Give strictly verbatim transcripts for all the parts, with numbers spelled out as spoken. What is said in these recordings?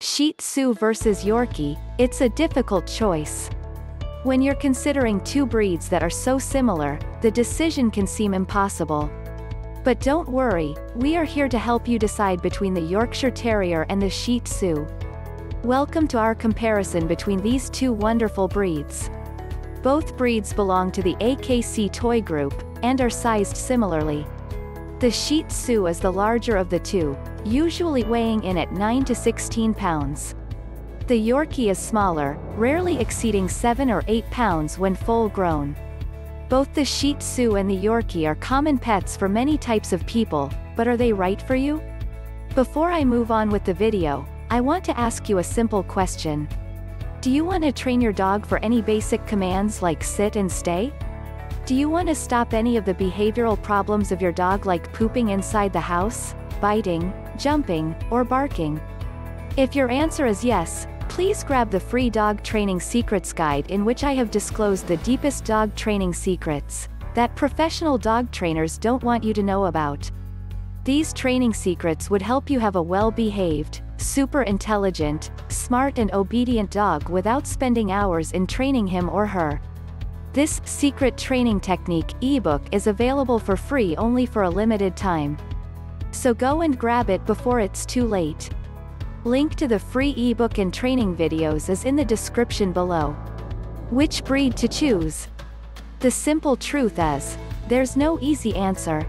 Shih Tzu versus Yorkie, it's a difficult choice. When you're considering two breeds that are so similar, the decision can seem impossible. But don't worry, we are here to help you decide between the Yorkshire Terrier and the Shih Tzu. Welcome to our comparison between these two wonderful breeds. Both breeds belong to the A K C Toy Group, and are sized similarly. The Shih Tzu is the larger of the two, usually weighing in at nine to sixteen pounds. The Yorkie is smaller, rarely exceeding seven or eight pounds when full grown. Both the Shih Tzu and the Yorkie are common pets for many types of people, but are they right for you? Before I move on with the video, I want to ask you a simple question. Do you want to train your dog for any basic commands like sit and stay? Do you want to stop any of the behavioral problems of your dog like pooping inside the house, biting, jumping, or barking? If your answer is yes, please grab the free dog training secrets guide in which I have disclosed the deepest dog training secrets that professional dog trainers don't want you to know about. These training secrets would help you have a well-behaved, super intelligent, smart and obedient dog without spending hours in training him or her. This secret training technique ebook is available for free only for a limited time. So go and grab it before it's too late. Link to the free ebook and training videos is in the description below. Which breed to choose? The simple truth is, there's no easy answer.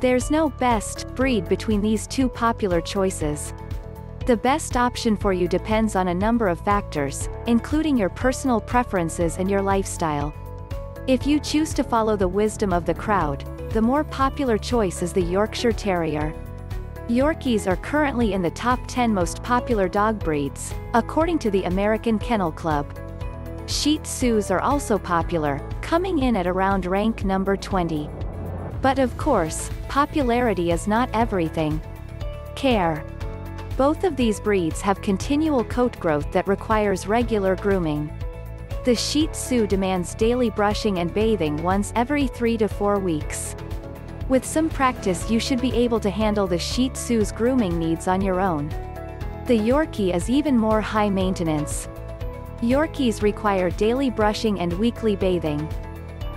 There's no best breed between these two popular choices. The best option for you depends on a number of factors, including your personal preferences and your lifestyle. If you choose to follow the wisdom of the crowd, the more popular choice is the Yorkshire Terrier. Yorkies are currently in the top ten most popular dog breeds, according to the American Kennel Club. Shih Tzus are also popular, coming in at around rank number twenty. But of course, popularity is not everything. Care. Both of these breeds have continual coat growth that requires regular grooming. The Shih Tzu demands daily brushing and bathing once every three to four weeks. With some practice you should be able to handle the Shih Tzu's grooming needs on your own. The Yorkie is even more high maintenance. Yorkies require daily brushing and weekly bathing.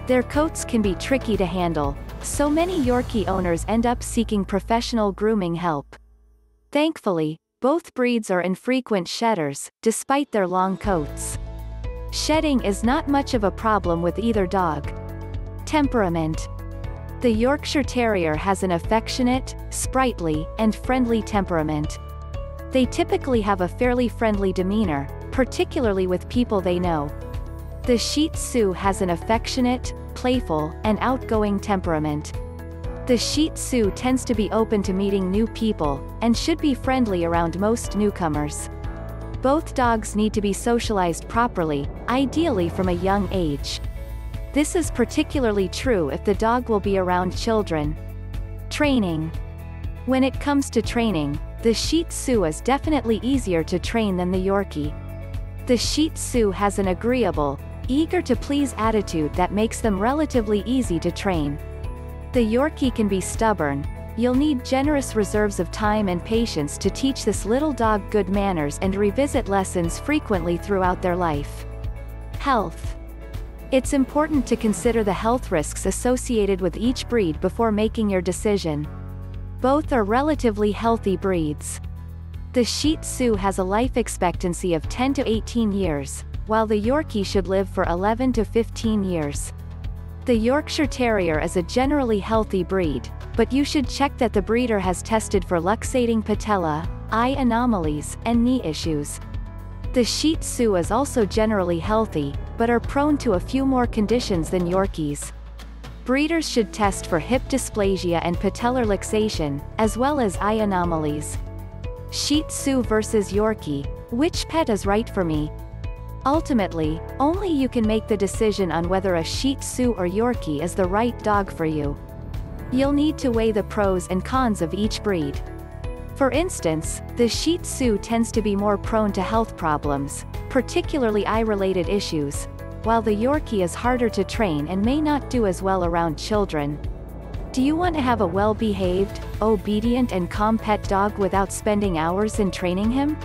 Their coats can be tricky to handle, so many Yorkie owners end up seeking professional grooming help. Thankfully, both breeds are infrequent shedders, despite their long coats. Shedding is not much of a problem with either dog. Temperament. The Yorkshire Terrier has an affectionate, sprightly, and friendly temperament. They typically have a fairly friendly demeanor, particularly with people they know. The Shih Tzu has an affectionate, playful, and outgoing temperament. The Shih Tzu tends to be open to meeting new people, and should be friendly around most newcomers. Both dogs need to be socialized properly, ideally from a young age. This is particularly true if the dog will be around children. Training. When it comes to training, the Shih Tzu is definitely easier to train than the Yorkie. The Shih Tzu has an agreeable, eager-to-please attitude that makes them relatively easy to train. The Yorkie can be stubborn. You'll need generous reserves of time and patience to teach this little dog good manners and revisit lessons frequently throughout their life. Health. It's important to consider the health risks associated with each breed before making your decision. Both are relatively healthy breeds. The Shih Tzu has a life expectancy of ten to eighteen years, while the Yorkie should live for eleven to fifteen years. The Yorkshire Terrier is a generally healthy breed, but you should check that the breeder has tested for luxating patella, eye anomalies, and knee issues. The Shih Tzu is also generally healthy, but are prone to a few more conditions than Yorkies. Breeders should test for hip dysplasia and patellar luxation, as well as eye anomalies. Shih Tzu versus Yorkie, which pet is right for me? Ultimately, only you can make the decision on whether a Shih Tzu or Yorkie is the right dog for you. You'll need to weigh the pros and cons of each breed. For instance, the Shih Tzu tends to be more prone to health problems, particularly eye-related issues, while the Yorkie is harder to train and may not do as well around children. Do you want to have a well-behaved, obedient and calm pet dog without spending hours in training him?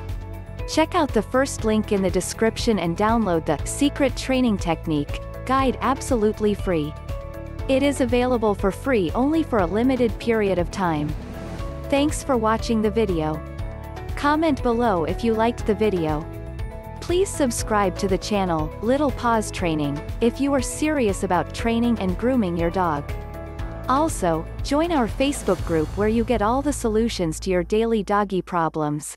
Check out the first link in the description and download the Secret Training Technique Guide absolutely free. It is available for free only for a limited period of time. Thanks for watching the video. Comment below if you liked the video. Please subscribe to the channel, Little Paws Training, if you are serious about training and grooming your dog. Also, join our Facebook group where you get all the solutions to your daily doggy problems.